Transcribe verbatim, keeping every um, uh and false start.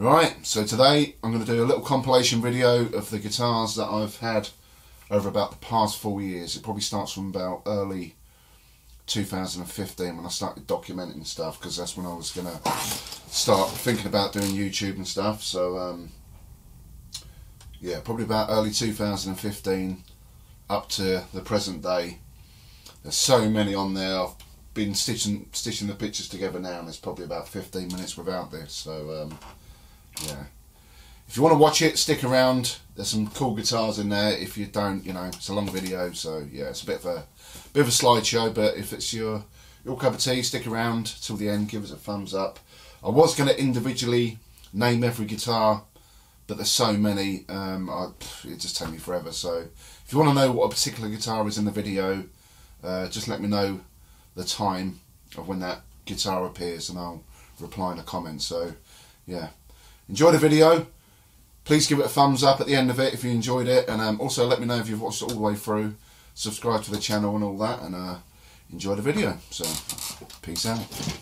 Right, so today I'm going to do a little compilation video of the guitars that I've had over about the past four years. It probably starts from about early two thousand fifteen when I started documenting stuff, because that's when I was going to start thinking about doing YouTube and stuff. So um, yeah, probably about early two thousand fifteen up to the present day. There's so many on there. I've been stitching stitching the pictures together now, and it's probably about fifteen minutes without this. So um, yeah, if you want to watch it, stick around. There's some cool guitars in there. If you don't, you know, it's a long video, so yeah, it's a bit of a bit of a slideshow. But if it's your your cup of tea, stick around till the end. Give us a thumbs up. I was going to individually name every guitar, but there's so many, um, I, it just takes me forever. So if you want to know what a particular guitar is in the video, uh, just let me know the time of when that guitar appears, and I'll reply in the comments. So yeah, enjoy the video. Please give it a thumbs up at the end of it if you enjoyed it, and um, also let me know if you've watched it all the way through. Subscribe to the channel and all that, and uh, enjoy the video. So peace out.